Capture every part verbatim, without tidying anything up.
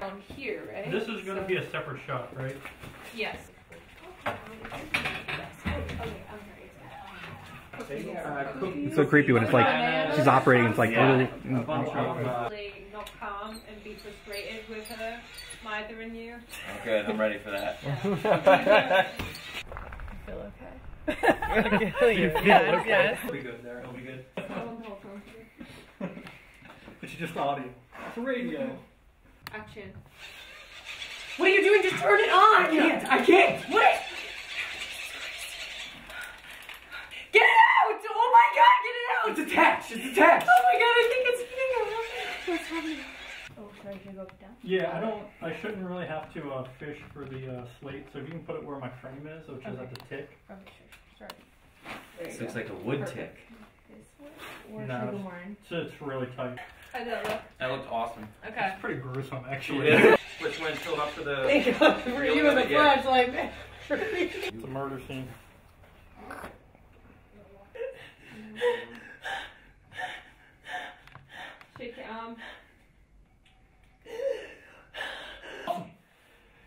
down here, right? This is going so. to be a separate shot, right? Yes. It's so creepy when it's like she's operating. It's like yeah. oh, oh. Not calm and be frustrated with her. Neither in you. Oh, good. I'm ready for that. Yeah. I feel okay. I can feel you. Yes, yes. It'll be good there. It'll be good. But you just audio. It's a radio. Action. What are you doing? Just turn it on. I can't. I can't. What? Is Get it out! Oh my god, get it out! It's attached, it's attached! Oh my god, I think it's eating around. What's happening? Oh, should I just go down? Yeah, I don't, I shouldn't really have to uh, fish for the uh, slate, so if you can put it where my frame is, which okay. is at the tick. Okay, sure, sorry. This looks go. like a wood Perfect. tick. This one? Or no, it's, one? So it's really tight. How did that look? That looked awesome. Okay. It's pretty gruesome, actually. Yeah. Which one filled up to the... Thank God for you in the flash, like, man. It's a murder scene. Shake your arm.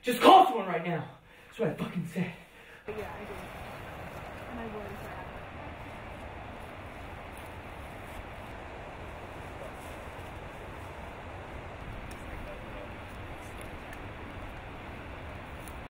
Just call someone right now. That's what I fucking said. Yeah, I did. And I wouldn't